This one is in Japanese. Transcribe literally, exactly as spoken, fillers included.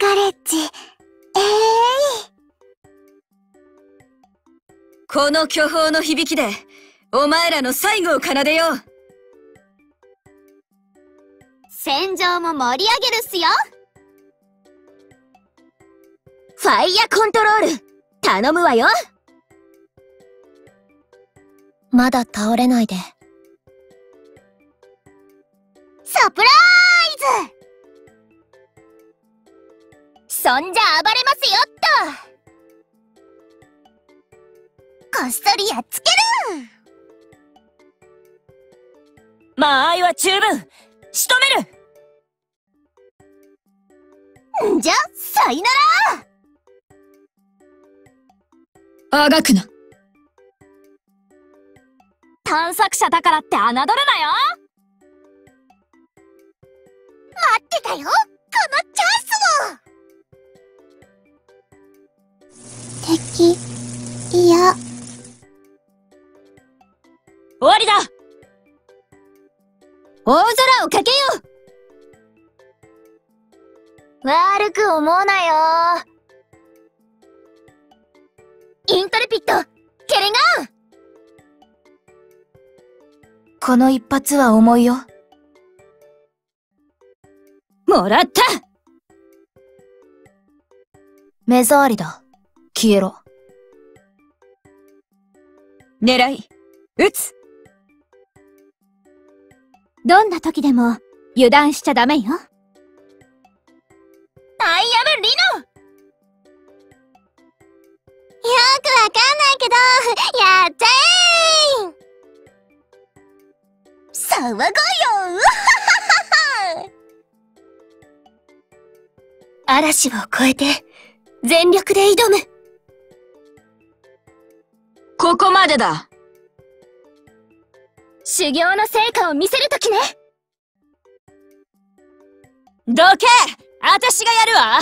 カレッジ。ええー、この巨峰の響きでお前らの最後を奏でよう。戦場も盛り上げるっすよ。ファイヤーコントロール頼むわよ。まだ倒れないで。サプラーイズ。そんじゃ暴れますよっと。こっそりやっつける。間合いは十分仕留める。んじゃさいなら。あがくな。探索者だからって侮るなよ。待ってたよこのチャンスを。敵いや終わりだ。大空をかけよう。悪く思うなよ。イントレピッドケレガン。この一発は重いよ。もらった。目障りだ。消えろ。狙い撃つ。どんな時でも油断しちゃダメよ。アイアムリノ。よくわかんないけどやっちゃえー。騒ごうよ。嵐を越えて全力で挑む。ここまでだ。修行の成果を見せるときね。どけ、あたしがやるわ。